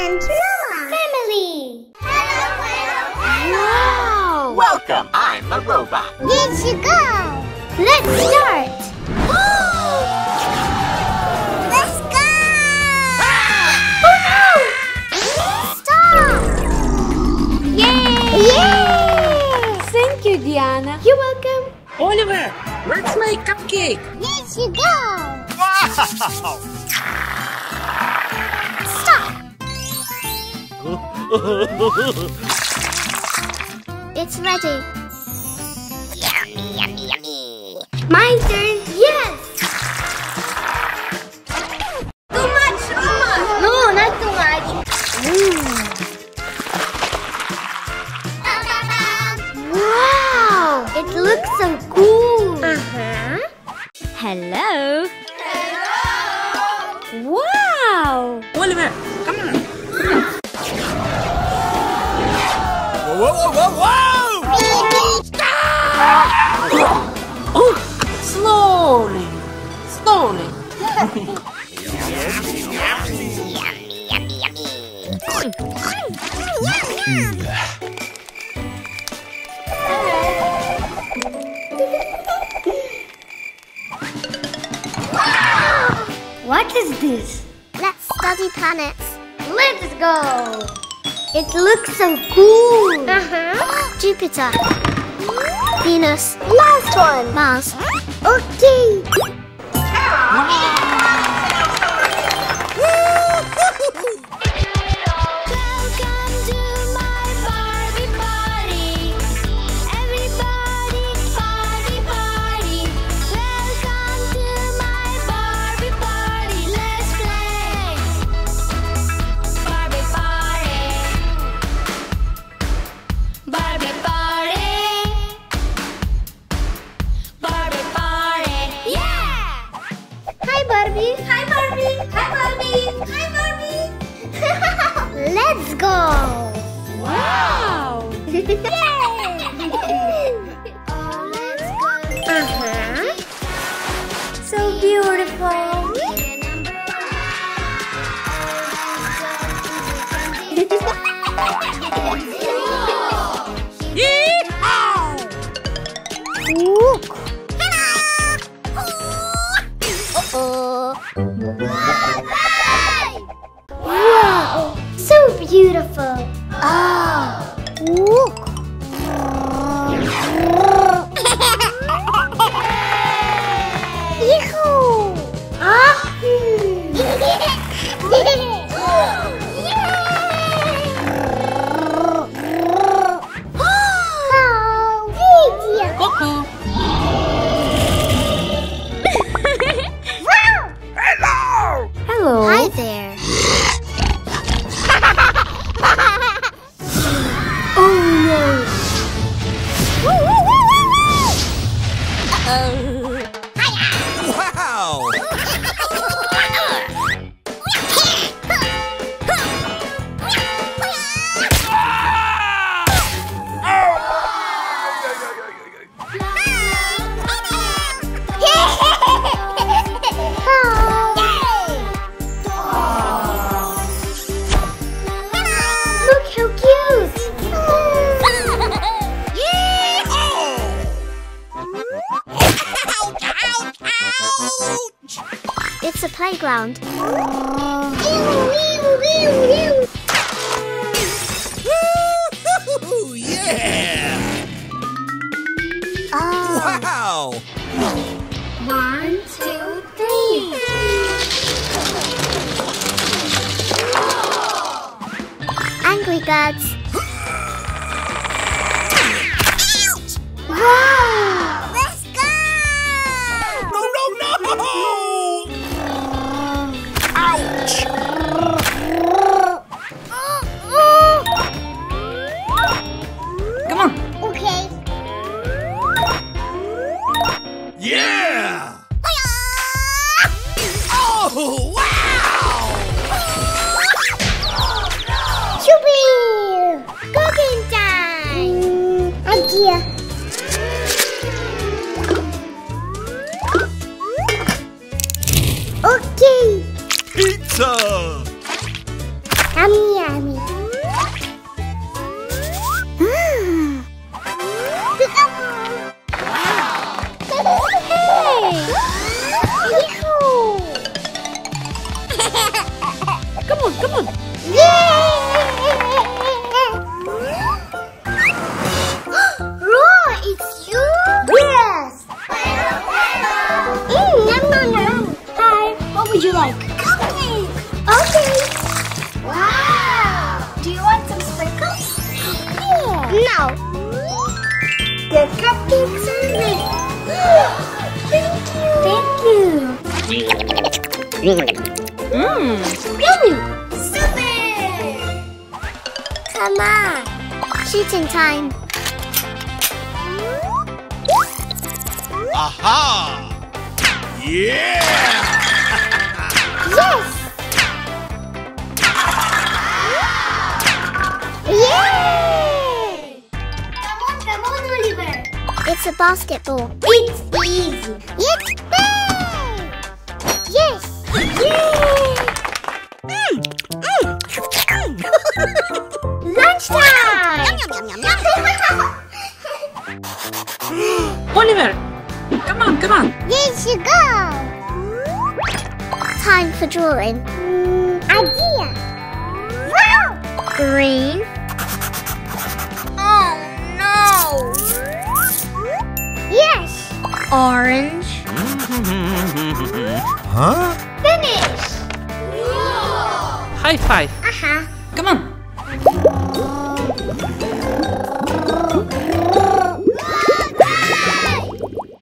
and Noah. Family. Hello. Wow. Welcome, I'm a robot. Yes, you go. Let's start. Let's go. Ah! Stop. Yay. Yay. Thank you, Diana. You're welcome. Oliver, let's make cupcake. Yes, you go. Wow. It's ready. Yummy, yummy, yummy. My turn. Yes. Too much, Mama. No, not too much. Wow. It looks so cool. Hello. Hello. Wow. Oliver, come on. Whoa, whoa, whoa, whoa! Stop! Oh, slowly, slowly. Yummy, yummy, yummy, yummy. What is this? Let's study planets. Let's go! It looks so cool! Jupiter, Venus, last one! Mars. Okay! Welcome to my Barbie party! Everybody party, party! Welcome to my Barbie party! Let's play! Barbie party! Barbie party! Barbie party! Yeah! Hi, Barbie! Hi, Barbie! Hi, Barbie! Hi, Barbie! Let's go! Wow! Yay! Oh, let's go! So beautiful! Look! Hello! Wow! So beautiful! Oh! Look! Yee-hoo! Hi there. Oh no. Wow. It's a playground. Yeah! Wow! 1, 2, 3. Angry Birds. Wow! Let's go! No, no, no! Yeah. Okay. Pizza. Yummy. Come on, come on. Roar, it's you? Yes. Nom, nom, nom. Hi, what would you like? Cupcake. Okay. Wow. Do you want some sprinkles? Yeah. No. The cupcakes are ready. Thank you. Thank you. Mmm. Yummy. Super. Come on. Shooting time. Aha. Yeah. Yes. Yay. Come on, Oliver. It's a basketball. It's easy. It's big! Yes! Yay! Lunchtime! Yum, yum, yum, yum, yum. Oliver! Come on, come on! Yes, you go! Time for drawing. Idea! Wow! Green. Oh, no! Yes! Orange. Huh? Finish! Whoa. High five. Uh-huh.